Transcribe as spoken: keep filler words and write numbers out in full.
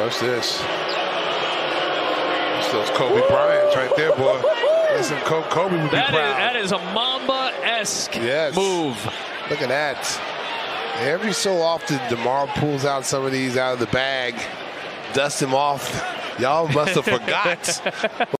Watch this. Watch those Kobe Bryant right there, boy. Listen, Kobe would be that proud. Is, that is a Mamba-esque yes. move. Look at that. Every so often, DeMar pulls out some of these out of the bag, dusts them off. Y'all must have forgot.